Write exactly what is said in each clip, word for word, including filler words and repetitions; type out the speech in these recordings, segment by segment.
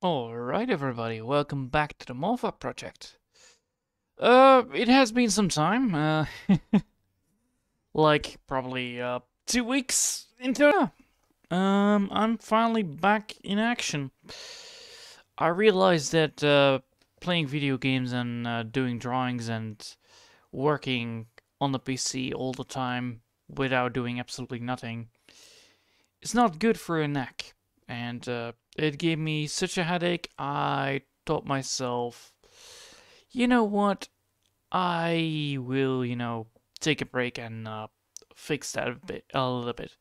Alright everybody, welcome back to the Malifaux project. Uh, it has been some time, uh, like probably, uh, two weeks into it. Um, I'm finally back in action. I realized that, uh, playing video games and, uh, doing drawings and working on the P C all the time without doing absolutely nothing, it's not good for your neck. And, uh, it gave me such a headache, I thought myself, you know what, I will, you know, take a break and uh, fix that a bit, a little bit.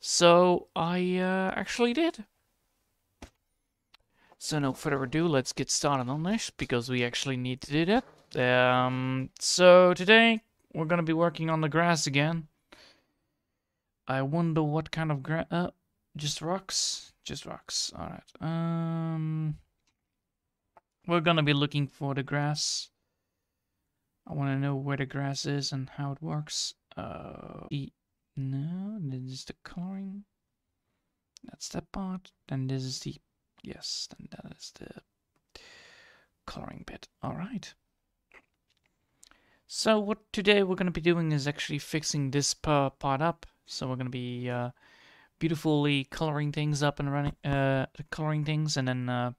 So, I uh, actually did. So, no further ado, let's get started on this, because we actually need to do that. Um, so, today, we're gonna be working on the grass again. I wonder what kind of grass... Uh, Just rocks, just rocks. All right. Um, we're gonna be looking for the grass. I want to know where the grass is and how it works. Uh, e no, this is the coloring. That's that part. Then this is the yes. Then that is the coloring bit. All right. So what today we're gonna be doing is actually fixing this part up. So we're gonna be uh. beautifully coloring things up and running, uh, coloring things, and then uh,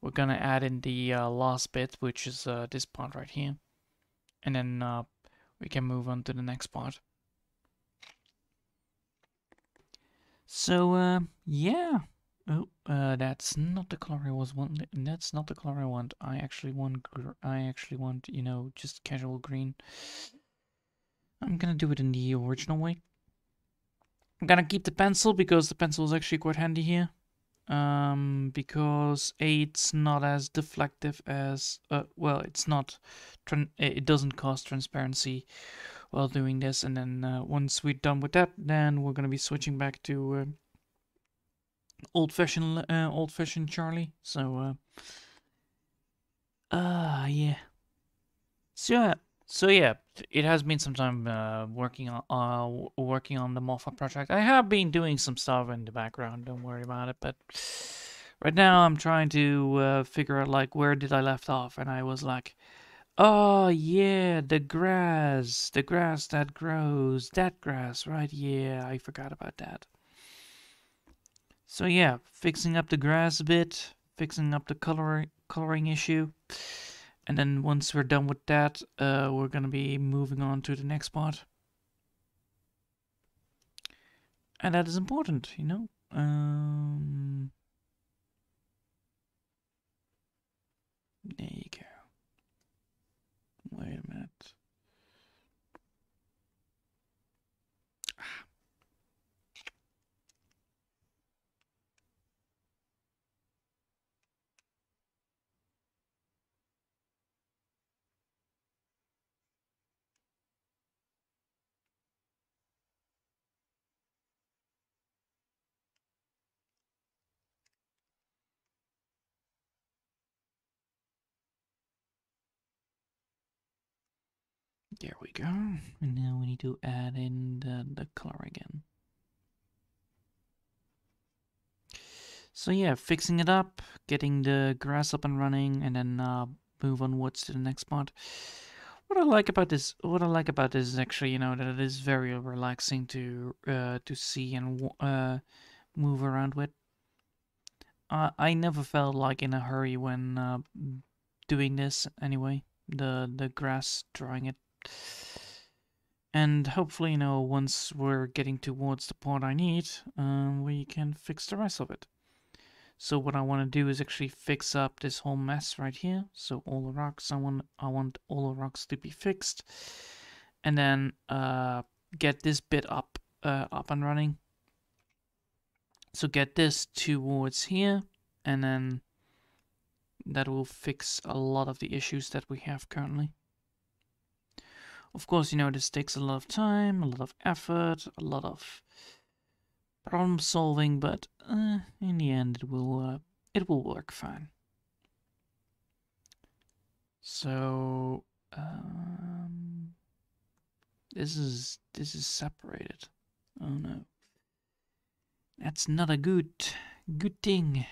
we're gonna add in the uh, last bit, which is uh, this part right here, and then uh, we can move on to the next part. So uh, yeah, oh, uh, that's not the color I was wanting. That's not the color I want. I actually want. Gr I actually want, you know, just casual green. I'm gonna do it in the original way. I'm gonna keep the pencil because the pencil is actually quite handy here. Um, because A, it's not as deflective as... Uh, well, it's not... It doesn't cause transparency while doing this. And then uh, once we're done with that, then we're gonna be switching back to uh, old-fashioned uh, old-fashioned Charlie. So, uh... Uh, yeah. So, yeah. So yeah, it has been some time uh, working on uh, working on the Malifaux project. I have been doing some stuff in the background. Don't worry about it. But right now, I'm trying to uh, figure out like where did I left off, and I was like, oh yeah, the grass, the grass that grows, that grass, right? Yeah, I forgot about that. So yeah, fixing up the grass a bit, fixing up the color coloring issue. And then once we're done with that, uh, we're gonna be moving on to the next part. And that is important, you know? Um, there you go. Wait a minute. Ah. There we go. And now we need to add in the, the color again. So yeah, fixing it up, getting the grass up and running, and then uh, move onwards to the next part. What I like about this, what I like about this is actually, you know, that it is very relaxing to uh, to see and uh, move around with. I I never felt like in a hurry when uh, doing this anyway. The the grass drawing it. And hopefully, you know, once we're getting towards the part I need, um, we can fix the rest of it. So what I want to do is actually fix up this whole mess right here. So all the rocks, I want, I want all the rocks to be fixed. And then uh, get this bit up, uh, up and running. So get this towards here, and then that will fix a lot of the issues that we have currently. Of course, you know, this takes a lot of time, a lot of effort, a lot of problem solving, but uh, in the end, it will uh, it will work fine. So um, this is this is separated. Oh no, that's not a good good thing.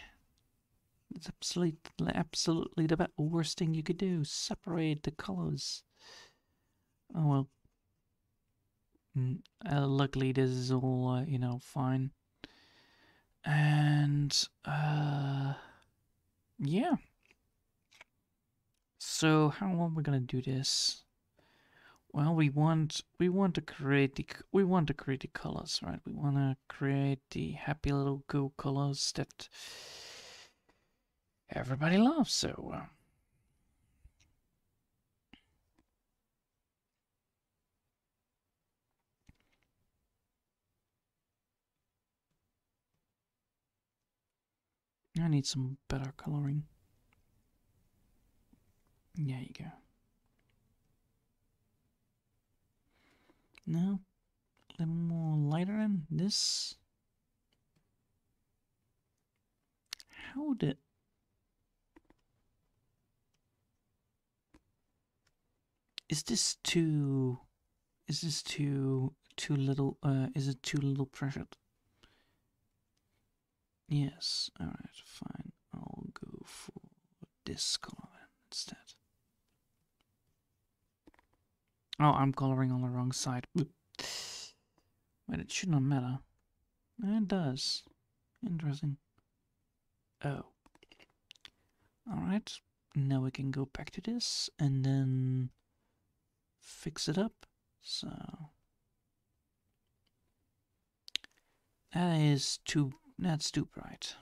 It's absolutely, absolutely the worst thing you could do. Separate the colors. Oh well. Mm, uh, luckily, this is all uh, you know, fine. And uh, yeah. So how are we gonna do this? Well, we want we want to create the we want to create the colors, right? We want to create the happy little goo colors that everybody loves. So uh, I need some better coloring. There you go. Now, a little more lighter in this. How did... Is this too... Is this too... Too little... Uh, is it too little pressured? Yes. Alright, fine. I'll go for this color instead. Oh, I'm coloring on the wrong side. But it should not matter. It does. Interesting. Oh. Alright. Now we can go back to this and then fix it up. So. That is too... That's too bright.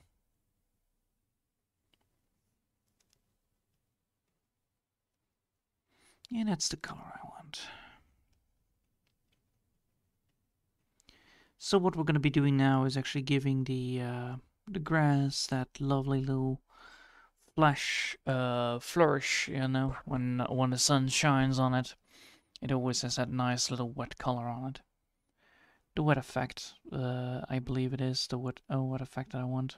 Yeah, that's the color I want. So what we're going to be doing now is actually giving the uh, the grass that lovely little flash, uh, flourish. You know, when when the sun shines on it, it always has that nice little wet color on it. The wet effect, uh, I believe it is the wet oh wet effect that I want.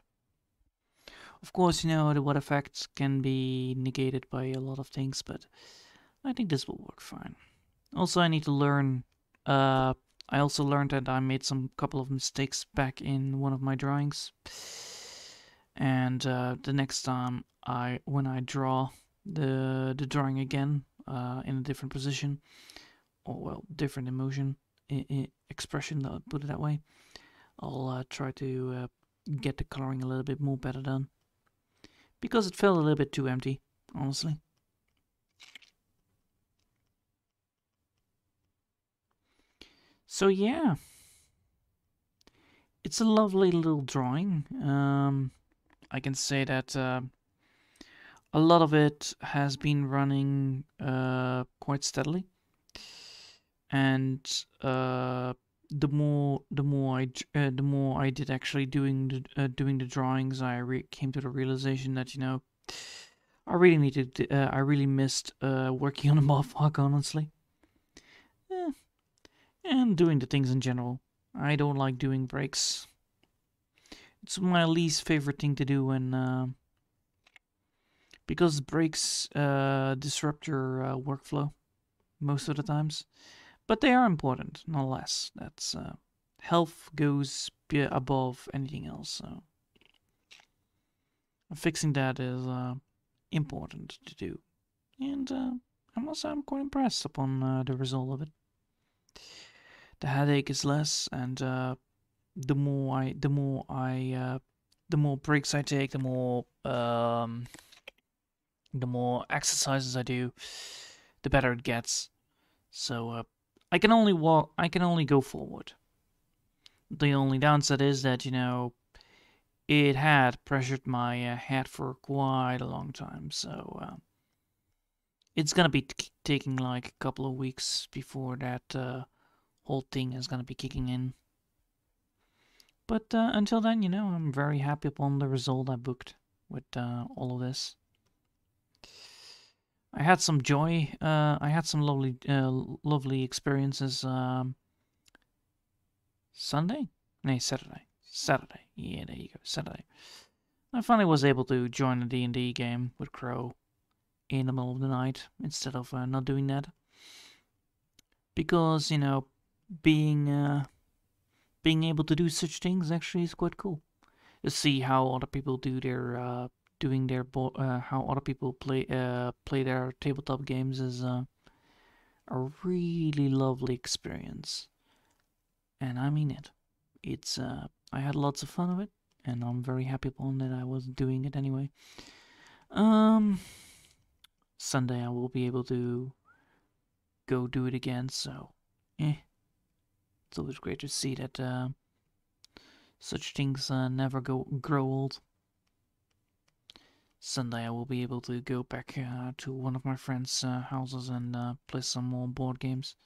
Of course, you know, the wet effect can be negated by a lot of things, but I think this will work fine. Also, I need to learn. Uh, I also learned that I made some couple of mistakes back in one of my drawings, and uh, the next time I when I draw the the drawing again uh, in a different position, or well, different emotion I I expression, I'll put it that way, I'll uh, try to uh, get the coloring a little bit more better done, because it felt a little bit too empty, honestly. So yeah, it's a lovely little drawing. Um, I can say that uh, a lot of it has been running uh, quite steadily, and uh, the more the more I uh, the more I did actually doing the, uh, doing the drawings, I re came to the realization that you know I really needed uh, I really missed uh, working on a Malifaux, honestly. Eh. And doing the things in general. I don't like doing breaks. It's my least favorite thing to do, and uh, because breaks uh, disrupt your uh, workflow most of the times. But they are important, nonetheless. That's uh, health goes above anything else. So fixing that is uh, important to do, and uh, I'm also I'm quite impressed upon uh, the result of it. The headache is less, and uh, the more I, the more I, uh, the more breaks I take, the more, um, the more exercises I do, the better it gets. So uh, I can only walk. I can only go forward. The only downside is that you know, it had pressured my uh, head for quite a long time. So uh, it's gonna be t taking like a couple of weeks before that. Uh, whole thing is going to be kicking in. But uh, until then, you know, I'm very happy upon the result I booked with uh, all of this. I had some joy. Uh, I had some lovely uh, lovely experiences. Um, Sunday? No, Saturday. Saturday. Yeah, there you go. Saturday. I finally was able to join a D and D game with Crow in the middle of the night instead of uh, not doing that. Because, you know, being uh, being able to do such things actually is quite cool. To see how other people do their uh, doing their bo uh, how other people play uh, play their tabletop games is uh, a really lovely experience, and I mean it. It's uh, I had lots of fun with it, and I'm very happy upon that I was doing it anyway. Um, Sunday I will be able to go do it again, so eh. It's always great to see that uh, such things uh, never go grow old. Sunday I will be able to go back uh, to one of my friends' uh, houses and uh, play some more board games.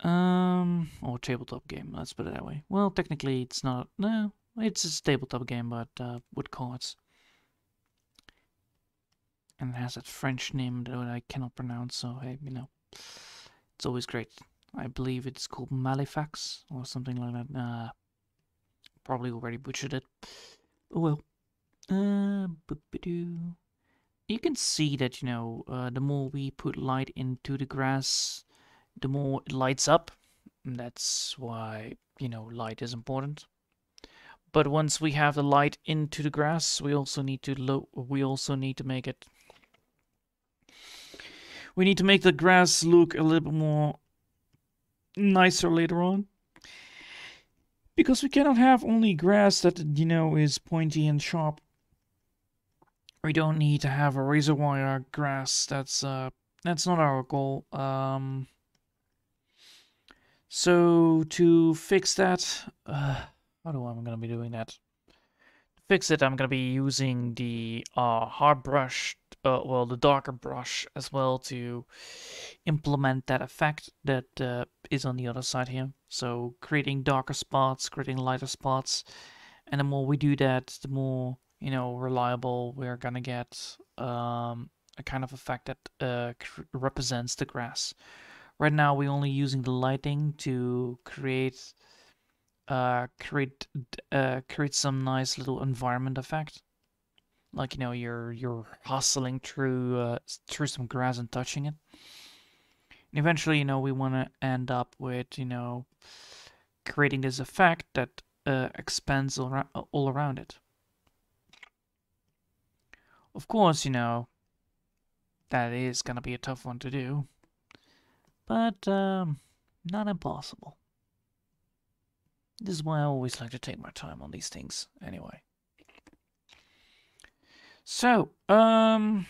Um, or tabletop game, let's put it that way. Well, technically it's not, no, it's a tabletop game, but uh, with cards. And it has that French name that I cannot pronounce, so hey, you know, it's always great. I believe it's called Malifaux or something like that. Uh, probably already butchered it. Oh well. Uh, you can see that, you know, uh, the more we put light into the grass, the more it lights up. That's why, you know, light is important. But once we have the light into the grass, we also need to lo we also need to make it. We need to make the grass look a little bit more nicer later on, because we cannot have only grass that, you know, is pointy and sharp. We don't need to have a razor wire grass. That's uh that's not our goal. Um so to fix that, uh how do I'm gonna be doing that? To fix it, I'm gonna be using the uh hard brush, Uh, well, the darker brush as well, to implement that effect that uh, is on the other side here. So creating darker spots, creating lighter spots, and the more we do that, the more, you know, reliable we're gonna get um, a kind of effect that uh, represents the grass. Right now, we're only using the lighting to create uh, create uh, create some nice little environment effect. Like, you know, you're you're hustling through uh, through some grass and touching it. And eventually, you know, we want to end up with, you know, creating this effect that uh, expands all, all around it. Of course, you know, that is gonna be a tough one to do, but um, not impossible. This is why I always like to take my time on these things, anyway. So, um,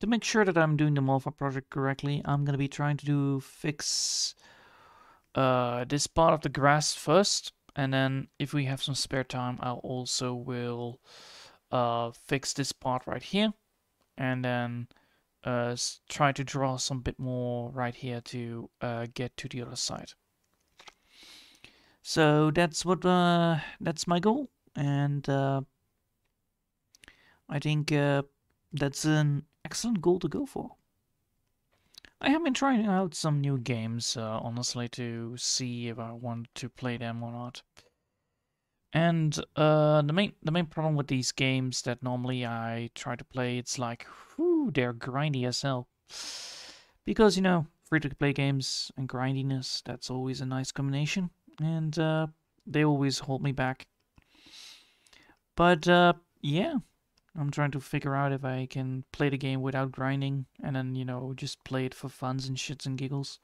to make sure that I'm doing the Malifaux project correctly, I'm going to be trying to do fix uh, this part of the grass first. And then if we have some spare time, I also will uh, fix this part right here. And then uh, try to draw some bit more right here to uh, get to the other side. So that's what, uh, that's my goal. And uh, I think uh, that's an excellent goal to go for. I have been trying out some new games, uh, honestly, to see if I want to play them or not. And uh, the main the main problem with these games that normally I try to play, it's like, whew, they're grindy as hell. Because, you know, free-to-play games and grindiness, that's always a nice combination. And uh, they always hold me back. But, uh, yeah. I'm trying to figure out if I can play the game without grinding, and then, you know, just play it for funs and shits and giggles.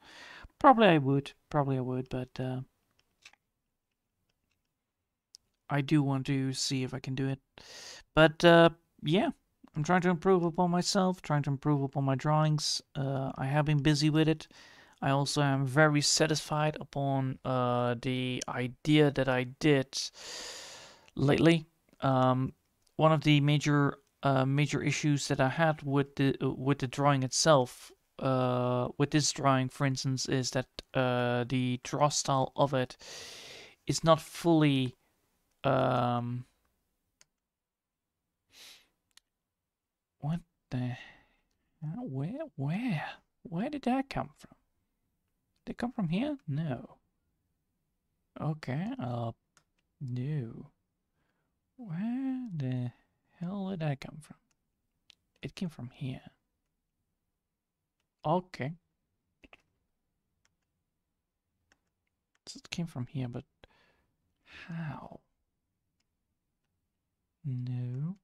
Probably I would, probably I would, but uh, I do want to see if I can do it. But uh, yeah, I'm trying to improve upon myself, trying to improve upon my drawings. Uh, I have been busy with it. I also am very satisfied upon uh, the idea that I did lately. Um, One of the major uh, major issues that I had with the with the drawing itself, uh, with this drawing, for instance, is that uh, the draw style of it is not fully um, what the where where where did that come from? Did it come from here? No. Okay. Uh, no. Where the hell did that come from? It came from here. Okay. So it came from here, but how? No.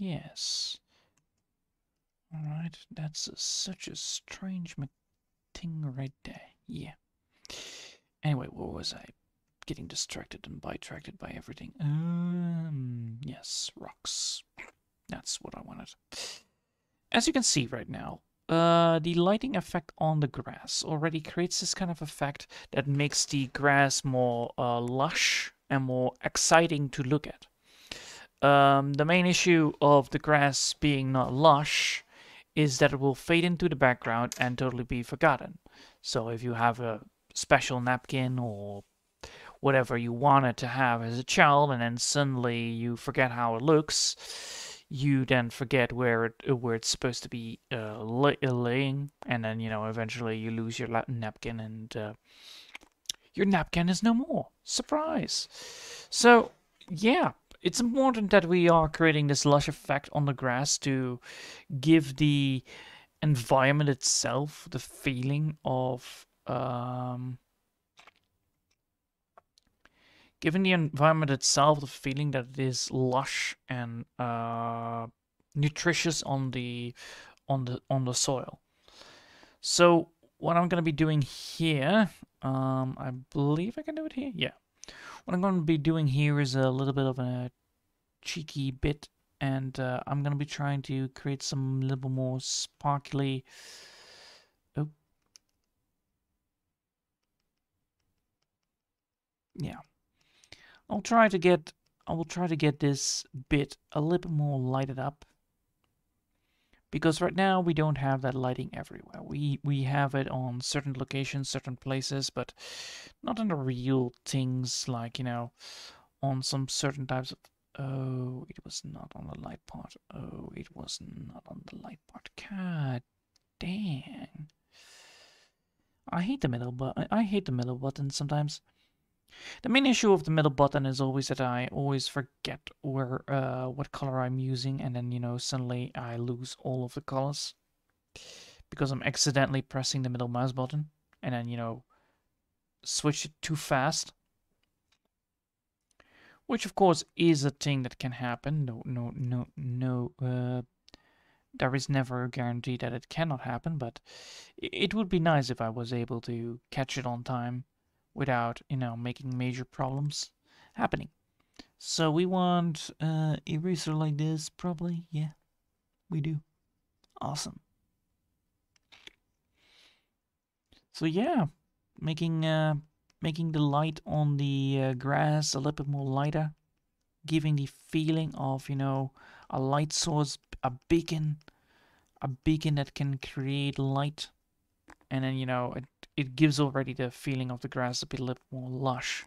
Yes. Alright, that's a, such a strange thing right there. Yeah. Anyway, what was I? Getting distracted and bitracted by everything. Um, yes, rocks. That's what I wanted. As you can see right now, uh, the lighting effect on the grass already creates this kind of effect that makes the grass more uh, lush and more exciting to look at. Um, the main issue of the grass being not lush is that it will fade into the background and totally be forgotten. So if you have a special napkin or whatever you wanted to have as a child, and then suddenly you forget how it looks, you then forget where it where it's supposed to be uh, laying, and then, you know, eventually you lose your napkin, and uh, your napkin is no more. Surprise! So, yeah, it's important that we are creating this lush effect on the grass to give the environment itself the feeling of... Um, Giving the environment itself the feeling that it is lush and uh, nutritious on the on the on the soil. So what I'm going to be doing here, um, I believe I can do it here. Yeah, what I'm going to be doing here is a little bit of a cheeky bit, and uh, I'm going to be trying to create some little more sparkly. Oh, yeah. I'll try to get I will try to get this bit a little bit more lighted up, because right now we don't have that lighting everywhere. We we have it on certain locations, certain places, but not on the real things, like, you know, on some certain types of... Oh, it was not on the light part. Oh, it was not on the light part. God dang. I hate the middle but I hate the middle button sometimes. The main issue of the middle button is always that I always forget where uh, what color I'm using, and then, you know, suddenly I lose all of the colors because I'm accidentally pressing the middle mouse button and then, you know, switch it too fast, which of course is a thing that can happen. No, no, no, no. Uh, there is never a guarantee that it cannot happen, but it would be nice if I was able to catch it on time, without, you know, making major problems happening. So we want uh, eraser like this, probably. Yeah, we do. Awesome. So yeah, making uh, making the light on the uh, grass a little bit more lighter, giving the feeling of, you know, a light source, a beacon, a beacon that can create light, and then, you know, it It gives already the feeling of the grass to be a little more lush.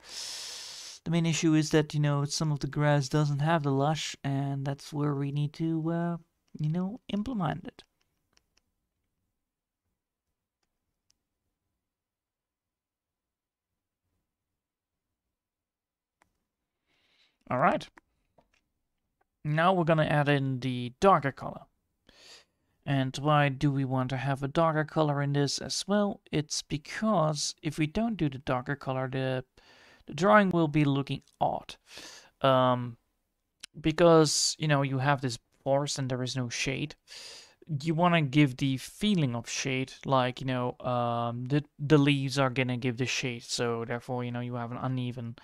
The main issue is that, you know, some of the grass doesn't have the lush, and that's where we need to, uh, you know, implement it. All right. Now we're gonna add in the darker color. And why do we want to have a darker color in this as well? It's because if we don't do the darker color, the, the drawing will be looking odd. Um, because, you know, you have this forest and there is no shade. You want to give the feeling of shade, like, you know, um, the, the leaves are going to give the shade. So therefore, you know, you have an uneven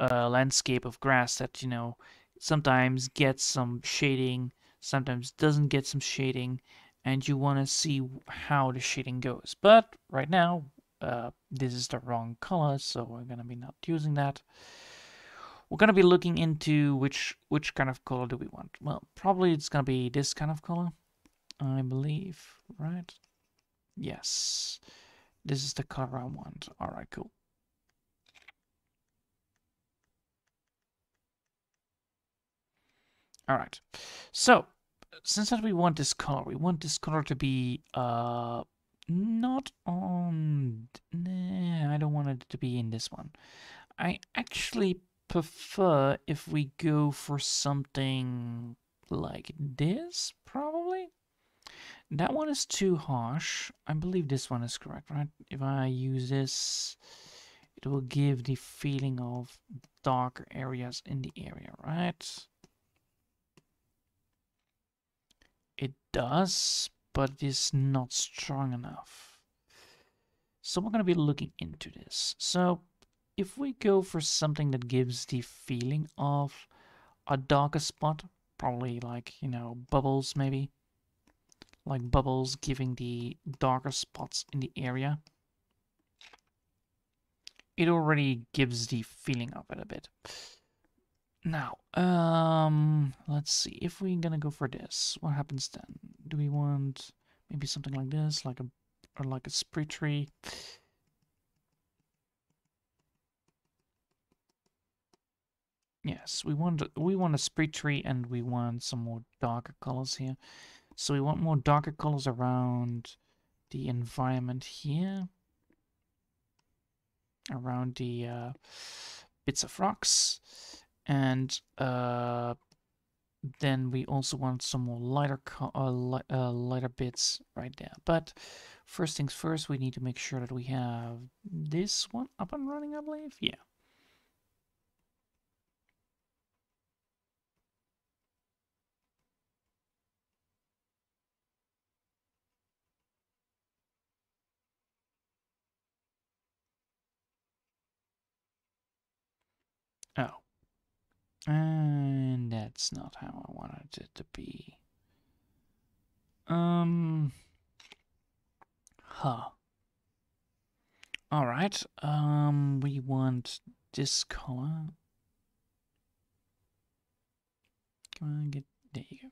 uh, landscape of grass that, you know, sometimes gets some shading, sometimes doesn't get some shading, and you want to see how the shading goes. But right now, uh, this is the wrong color, so we're going to be not using that. We're going to be looking into which which kind of color do we want. Well, probably it's going to be this kind of color, I believe, right? Yes, this is the color I want. All right, cool. All right, so since that we want this color, we want this color to be uh, not on... Nah, I don't want it to be in this one. I actually prefer if we go for something like this, probably. That one is too harsh. I believe this one is correct, right? If I use this, it will give the feeling of darker areas in the area, right? It does, but it's not strong enough. So we're going to be looking into this. So if we go for something that gives the feeling of a darker spot, probably like, you know, bubbles maybe. Like bubbles giving the darker spots in the area. It already gives the feeling of it a bit. Now, um, let's see. If we're gonna go for this, what happens then? Do we want maybe something like this, like a or like a spree tree? Yes, we want we want a spree tree, and we want some more darker colors here. So we want more darker colors around the environment here, around the uh, bits of rocks, and uh, then we also want some more lighter co uh, li uh, lighter bits right there. But first things first, we need to make sure that we have this one up and running, I believe. Yeah. Oh, and that's not how I wanted it to be. Um, huh. All right. Um, we want this color. Come on, get there. You go.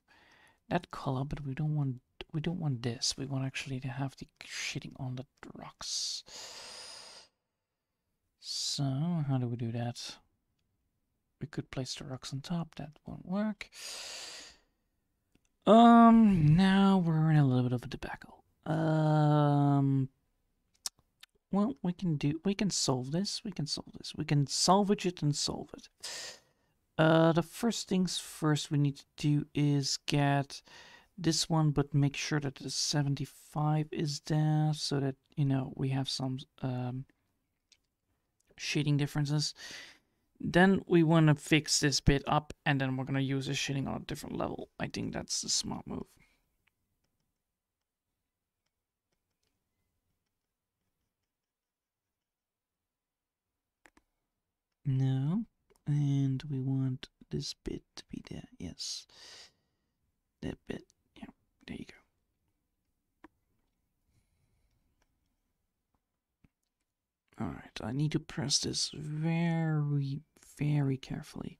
That color, but we don't want we don't want this. We want actually to have the shitting on the rocks. So how do we do that? We could place the rocks on top. That won't work. Um, now we're in a little bit of a debacle. Um, well, we can do. We can solve this. We can solve this. We can salvage it and solve it. Uh, the first things first we need to do is get this one, but make sure that the seventy-five is there, so that you know we have some um shading differences. Then we want to fix this bit up, and then we're going to use the shading on a different level. I think that's the smart move. No. And we want this bit to be there. Yes. That bit. Yeah. There you go. Alright, I need to press this very, very carefully.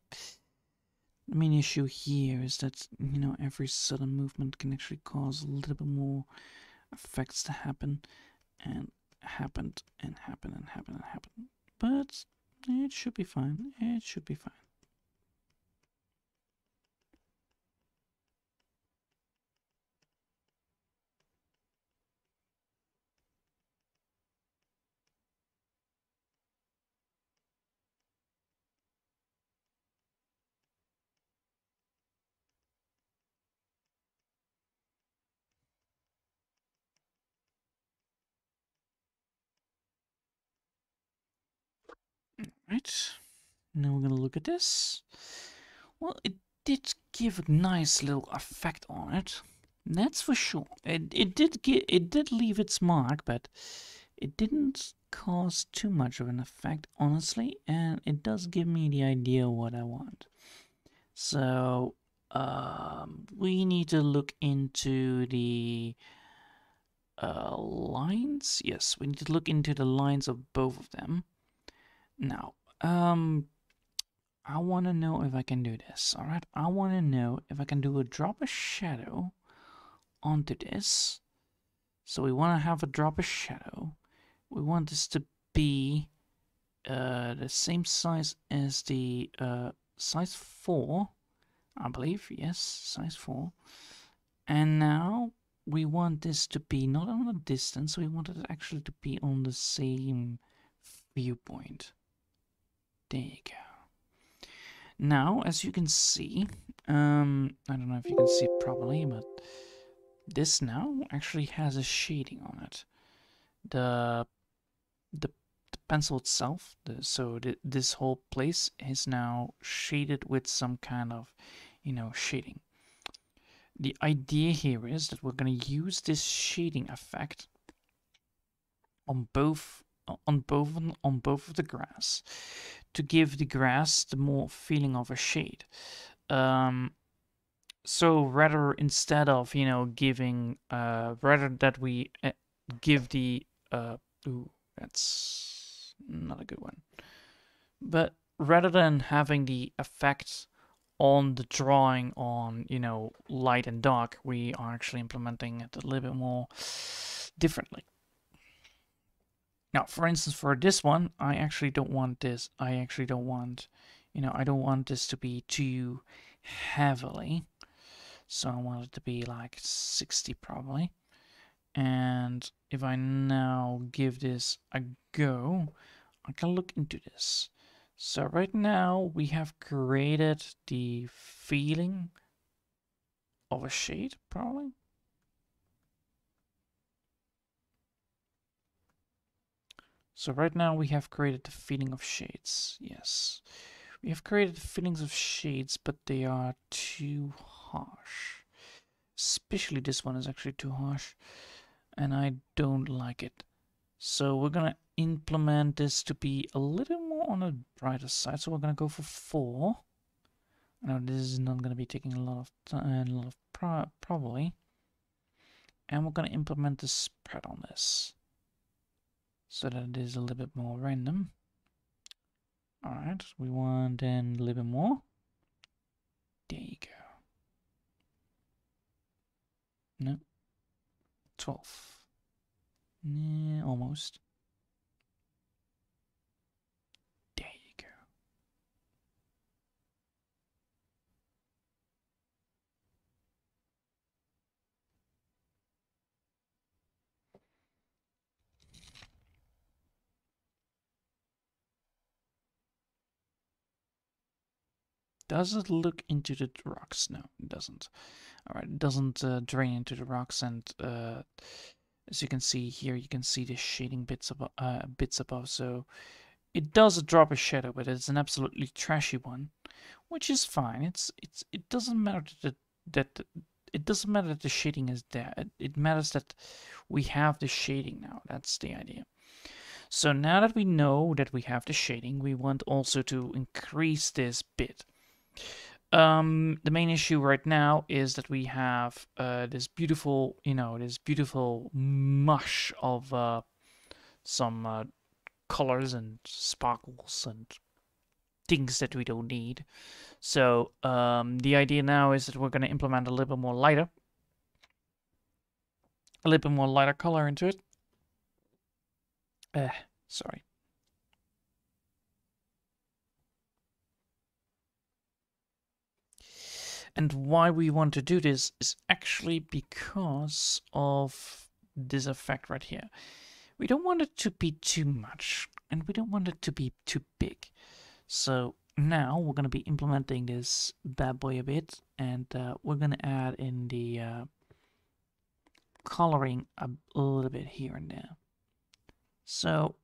The main issue here is that, you know, every sudden movement can actually cause a little bit more effects to happen. And happened, and happen, and happen, and happen. But it should be fine. It should be fine. Right, now we're gonna look at this. Well, it did give a nice little effect on it, that's for sure. It it did get it did leave its mark, but it didn't cause too much of an effect, honestly. And it does give me the idea what I want. So um, we need to look into the uh, lines. Yes, we need to look into the lines of both of them. Now, um, I want to know if I can do this, all right? I want to know if I can do a drop a shadow onto this. So we want to have a drop a shadow. We want this to be uh, the same size as the uh, size four, I believe. Yes, size four. And now we want this to be not on a distance. We want it actually to be on the same viewpoint. There you go. Now, as you can see, um, I don't know if you can see it properly, but this now actually has a shading on it. The the, the pencil itself, the, so th this whole place is now shaded with some kind of, you know, shading. the idea here is that we're going to use this shading effect on both on both on both of the grass to give the grass the more feeling of a shade. Um, so rather instead of you know giving uh, rather that we uh, give the uh, ooh, that's not a good one, but rather than having the effect on the drawing on you know light and dark, we are actually implementing it a little bit more differently. Now, for instance, for this one, I actually don't want this. I actually don't want, you know, I don't want this to be too heavily. So I want it to be like sixty probably. And if I now give this a go, I can look into this. So right now we have created the feeling of a shade probably. So right now we have created the feeling of shades. Yes, we have created the feelings of shades, but they are too harsh. Especially this one is actually too harsh, and I don't like it. So we're gonna implement this to be a little more on the brighter side. So we're gonna go for four. Now this is not gonna be taking a lot of time, a lot of pro probably. And we're gonna implement the spread on this, so that it is a little bit more random. All right, we want then a little bit more. There you go. No, twelve. Yeah, almost. There you go. Does it look into the rocks? No, it doesn't. All right, it doesn't uh, drain into the rocks, and uh, as you can see here, you can see the shading bits above, uh, bits above. So it does drop a shadow, but it's an absolutely trashy one, which is fine. It's it's it doesn't matter that that it doesn't matter that the shading is there. It, it matters that we have the shading now. That's the idea. So now that we know that we have the shading, we want also to increase this bit. Um, the main issue right now is that we have uh, this beautiful, you know, this beautiful mush of uh, some uh, colors and sparkles and things that we don't need. So um, the idea now is that we're going to implement a little bit more lighter, a little bit more lighter color into it. Uh, sorry. And why we want to do this is actually because of this effect right here. We don't want it to be too much, and we don't want it to be too big. So now we're going to be implementing this bad boy a bit, and uh, we're going to add in the uh, coloring a little bit here and there. So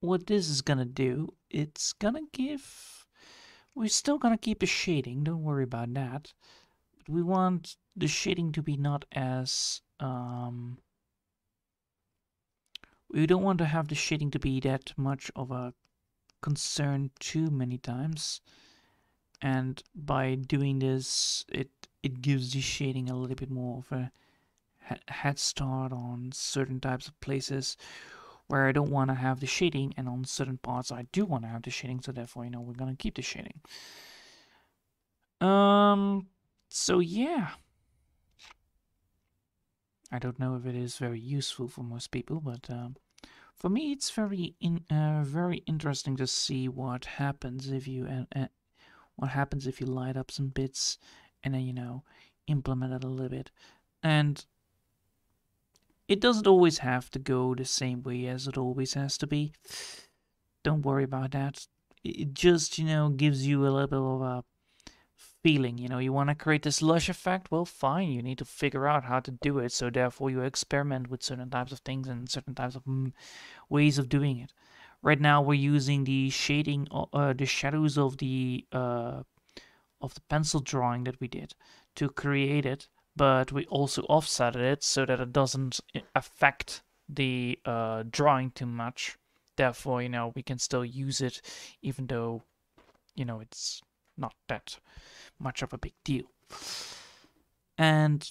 what this is going to do, it's going to give... We're still going to keep the shading, don't worry about that. But we want the shading to be not as... Um, we don't want to have the shading to be that much of a concern too many times. And by doing this, it, it gives the shading a little bit more of a head start on certain types of places where I don't want to have the shading, and on certain parts I do want to have the shading, so therefore, you know, we're going to keep the shading. Um, so yeah. I don't know if it is very useful for most people, but um, for me it's very in, uh, very interesting to see what happens if you uh, uh, what happens if you light up some bits and then, you know, implement it a little bit. And it doesn't always have to go the same way as it always has to be. Don't worry about that. It just, you know, gives you a little bit of a feeling. You know, you want to create this lush effect? Well, fine. You need to figure out how to do it. So therefore, you experiment with certain types of things and certain types of mm, ways of doing it. Right now, we're using the shading, uh, the shadows of the uh, of the pencil drawing that we did to create it, but we also offset it so that it doesn't affect the uh, drawing too much. Therefore, you know, we can still use it, even though, you know, it's not that much of a big deal. And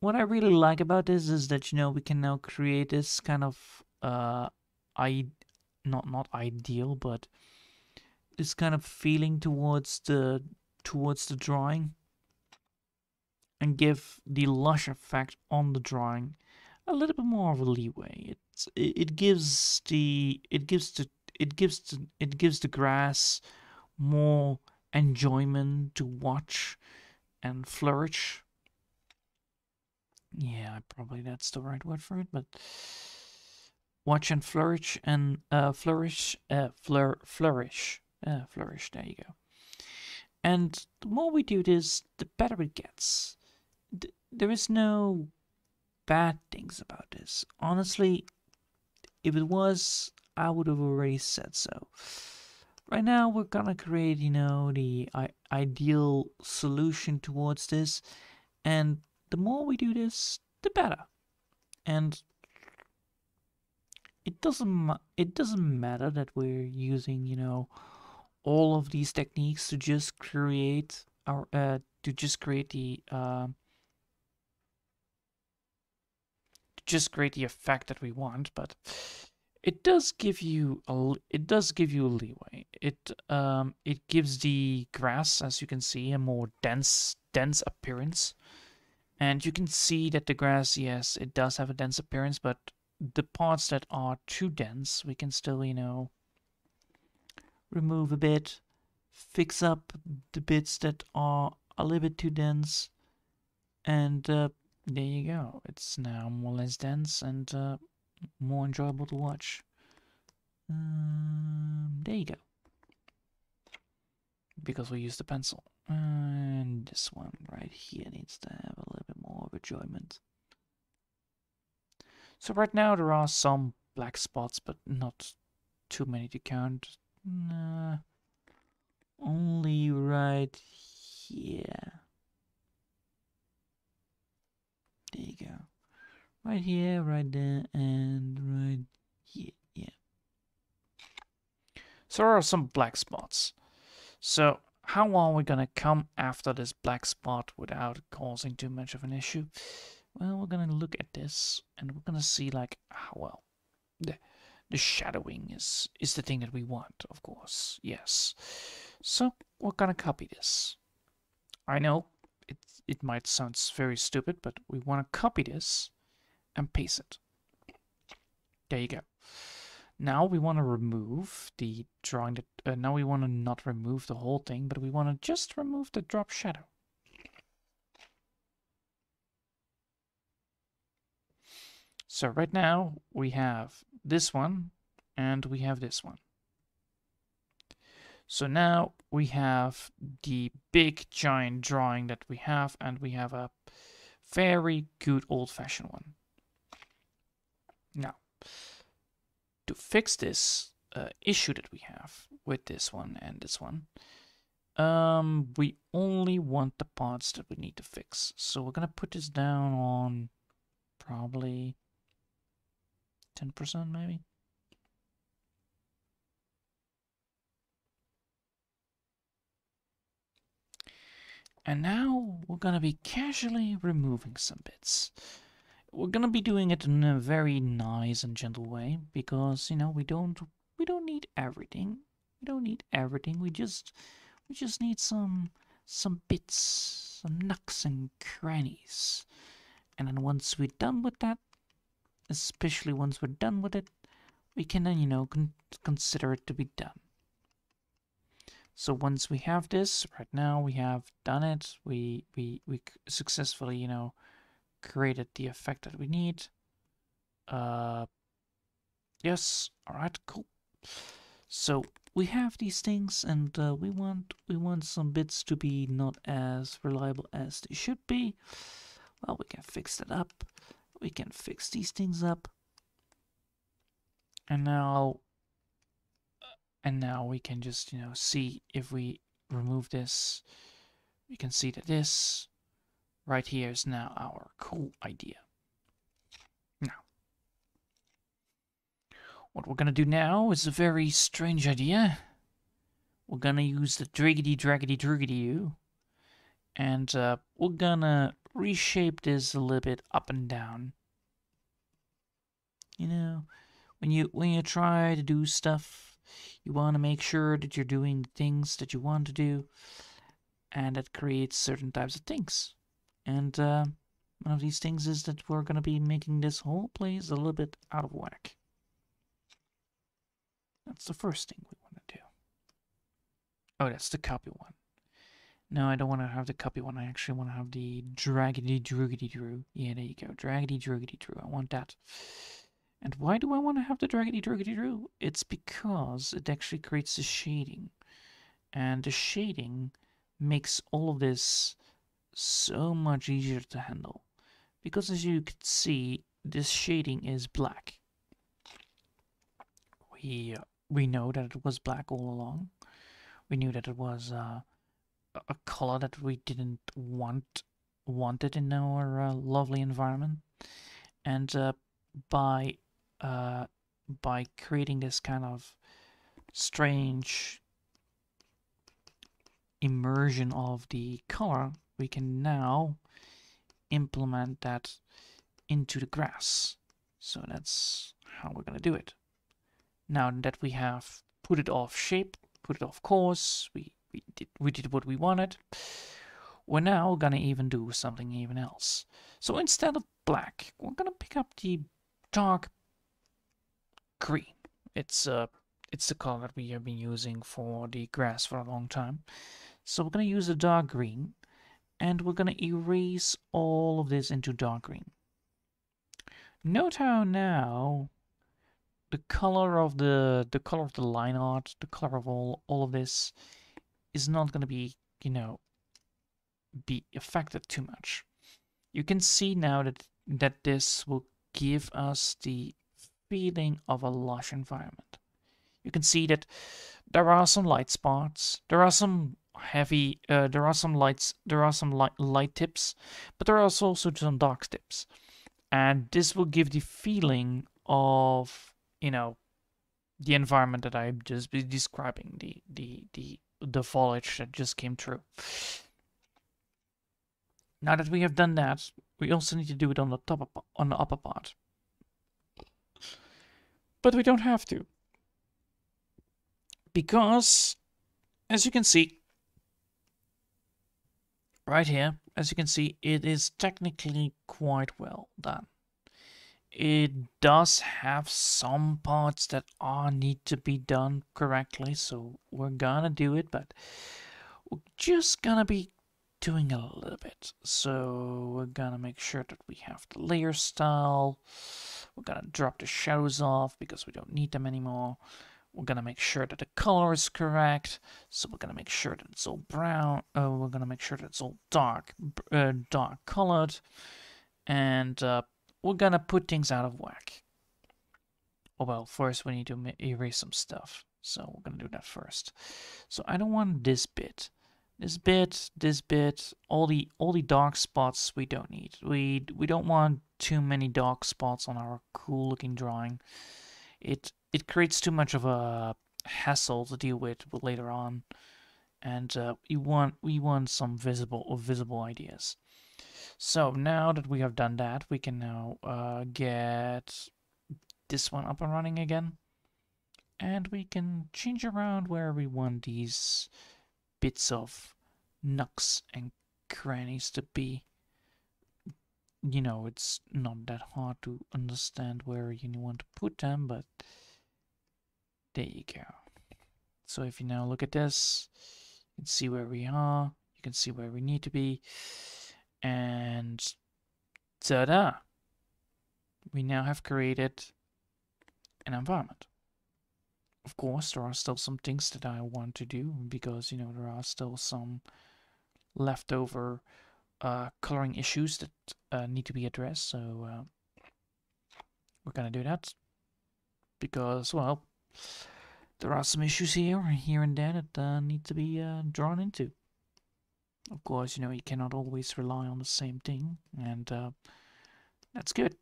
what I really like about this is that, you know, we can now create this kind of, uh, I not not ideal, but this kind of feeling towards the towards the drawing, and give the lush effect on the drawing a little bit more of a leeway. It's, it it gives the it gives the it gives the, it gives the grass more enjoyment to watch and flourish. Yeah, probably that's the right word for it, but watch and flourish and uh, flourish, uh, flur flourish, uh, flourish. There you go. And the more we do this, the better it gets. D there is no bad things about this. Honestly, if it was, I would have already said so. Right now, we're gonna create, you know, the I ideal solution towards this, and the more we do this, the better. And it doesn't it doesn't matter that we're using, you know, all of these techniques to just create our uh, to just create the uh, to just create the effect that we want, but it does give you a it does give you a leeway. It um it gives the grass, as you can see, a more dense dense appearance. And you can see that the grass, yes, it does have a dense appearance, but the parts that are too dense, we can still, you know, remove a bit, fix up the bits that are a little bit too dense, and uh, there you go. It's now more or less dense and uh, more enjoyable to watch. Um, there you go. Because we use the pencil. And this one right here needs to have a little bit more of enjoyment. So right now there are some black spots, but not too many to count. Nah, only right here. There you go. Right here, right there, and right here. Yeah. So there are some black spots. So how are we gonna come after this black spot without causing too much of an issue? Well, we're gonna look at this and we're gonna see, like, ah, well, the, the shadowing is is the thing that we want, of course. Yes. So we're gonna copy this. I know it it might sound very stupid, but we wanna copy this and paste it. There you go. Now we want to remove the drawing that uh, now we want to not remove the whole thing, but we want to just remove the drop shadow. So right now we have this one and we have this one. So now we have the big giant drawing that we have, and we have a very good old-fashioned one. Now, to fix this uh, issue that we have with this one and this one, um, we only want the parts that we need to fix. So we're gonna put this down on probably ten percent maybe. And now we're gonna be casually removing some bits. We're gonna be doing it in a very nice and gentle way, because, you know, we don't we don't need everything. We don't need everything. We just we just need some some bits, some nooks and crannies. And then once we're done with that, especially once we're done with it, we can then, you know, con consider it to be done. So once we have this, right now we have done it. We we we successfully, you know, created the effect that we need. Uh, yes, all right, cool. So we have these things, and uh, we want we want some bits to be not as reliable as they should be. Well, we can fix that up. We can fix these things up. And now, and now we can just, you know, see if we remove this. we can see that this right here is now our cool idea. Now, what we're going to do now is a very strange idea. We're going to use the driggity draggity driggity you, and uh, we're going to reshape this a little bit up and down. You know, when you when you try to do stuff, you want to make sure that you're doing things that you want to do, and that creates certain types of things. And uh, one of these things is that we're going to be making this whole place a little bit out of whack. That's the first thing we want to do. Oh, that's the copy one. No, I don't want to have the copy one. I actually want to have the draggedy droogity drew. Yeah, there you go. Draggedy droogity drew. I want that. And why do I want to have the draggedy droogity drew? It's because it actually creates the shading. And the shading makes all of this so much easier to handle. Because as you can see, this shading is black. We, we know that it was black all along. We knew that it was uh, a color that we didn't want wanted in our uh, lovely environment. And uh, by uh, by creating this kind of strange immersion of the color, we can now implement that into the grass. So that's how we're going to do it. Now that we have put it off shape, put it off course, we, we, did, we did what we wanted, we're now going to even do something even else. So instead of black, we're going to pick up the dark green. It's, uh, it's the color that we have been using for the grass for a long time. So we're going to use the dark green, and we're going to erase all of this into dark green. Note how now the color of the the color of the line art, the color of all all of this, is not going to be you know be affected too much. You can see now that that this will give us the feeling of a lush environment. You can see that there are some light spots, there are some heavy, uh, there are some lights, there are some light, light tips, but there are also some dark tips, and this will give the feeling of you know the environment that I've just been describing, the the the the foliage that just came through. Now that we have done that, we also need to do it on the top of, on the upper part, but we don't have to, because as you can see right here, as you can see, it is technically quite well done. It does have some parts that are need to be done correctly, so we're gonna do it, but we're just gonna be doing a little bit. So we're gonna make sure that we have the layer style. We're gonna drop the shadows off because we don't need them anymore. We're gonna make sure that the color is correct. So we're gonna make sure that it's all brown. Uh, we're gonna make sure that it's all dark, uh, dark colored, and uh, we're gonna put things out of whack. Oh well, first we need to erase some stuff. So we're gonna do that first. So I don't want this bit. This bit, this bit, all the all the dark spots we don't need. We we don't want too many dark spots on our cool looking drawing. It it creates too much of a hassle to deal with later on. And uh, we want we want some visible or visible ideas. So now that we have done that, we can now uh, get this one up and running again. And we can change around where we want these bits of nooks and crannies to be. You know, it's not that hard to understand where you want to put them, but there you go. So if you now look at this, you can see where we are, you can see where we need to be. And ta-da! We now have created an environment. Of course, there are still some things that I want to do because, you know, there are still some leftover uh, coloring issues that uh, need to be addressed. So uh, we're going to do that because, well, there are some issues here, here and there that uh, need to be uh, drawn into. Of course, you know, you cannot always rely on the same thing, and uh, that's good.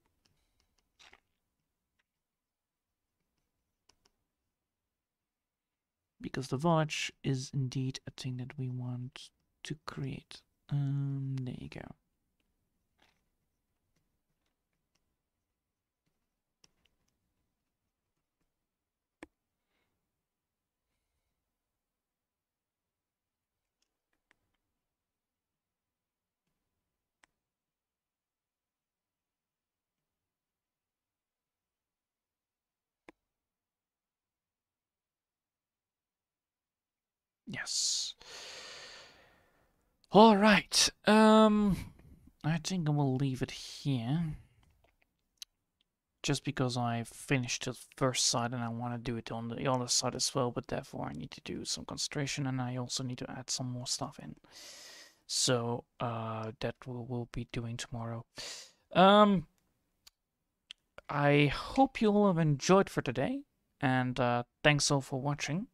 Because the village is indeed a thing that we want to create. Um, there you go. Yes. All right. Um, I think I will leave it here. Just because I finished the first side and I want to do it on the other side as well, but therefore I need to do some concentration and I also need to add some more stuff in. So uh, that we will be doing tomorrow. Um, I hope you all have enjoyed for today, and uh, thanks all for watching.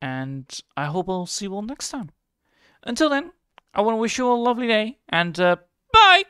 And I hope I'll see you all next time. Until then, I want to wish you all a lovely day, and uh, bye!